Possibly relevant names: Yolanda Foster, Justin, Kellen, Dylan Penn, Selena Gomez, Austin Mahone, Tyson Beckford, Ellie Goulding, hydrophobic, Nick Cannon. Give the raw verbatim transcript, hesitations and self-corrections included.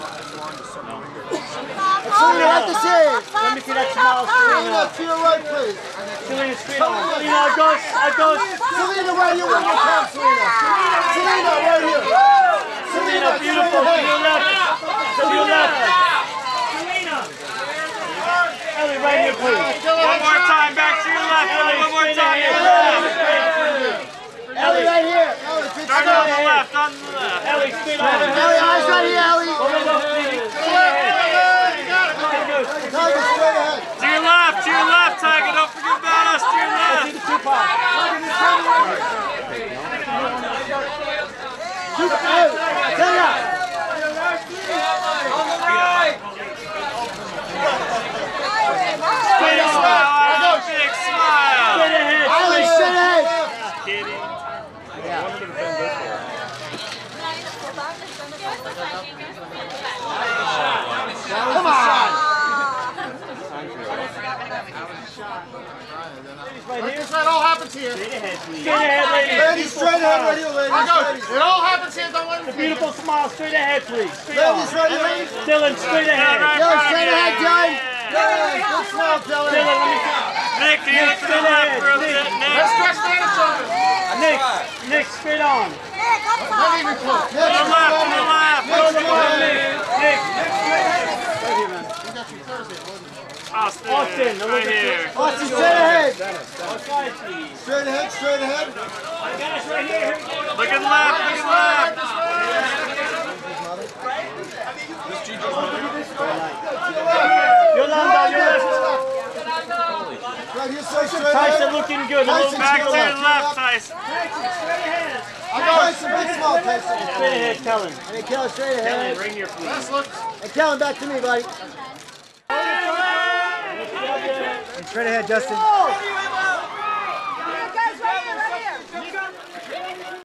Selena, at the save. Let me see that smile. Selena, to your right, please. Selena, straight on. Selena, I go, I go. Selena, right here, one more time, Selena. Selena, right here. Selena, beautiful, to your left. To your left. Selena. Ellie, right here, please. One more time, back to your left, Ellie. One more time, Ellie. Ellie, right here. Start on the left, on the left. Ellie, straight on. Ellie, eyes right here, Ellie. Here. Straight ahead, please. Straight ahead, ladies. Ladies, straight ahead, right here, ladies. ladies. It all happens here. Don't let me. The beautiful smile. Straight ahead, please. Straight ladies, right here, ladies. Dylan, straight ahead. Yo, straight ahead, Dylan. Yeah. Good smile, Dylan. Dylan, let me see. Nick, you look to the left for a minute. Let's stretch down the shoulders. Nick, Nick, straight on. Nick, I'm fine. Let me report. To the left, to the left. Nick, straight ahead. Right here, man. We got you Thursday, wasn't it? Austin, Austin, right here. Austin, straight ahead. Straight ahead, straight ahead. My gosh, right here. Looking left, looking left. Yolanda, your left. Right here, so straight ahead. Tyson looking good. Back to your left, Tyson. Straight ahead. I got some big small, Tyson. Straight ahead, Kellen. Hey, Kellen, straight ahead. Kellen, bring your feet. And Kellen, back to me, buddy. Straight ahead, Justin.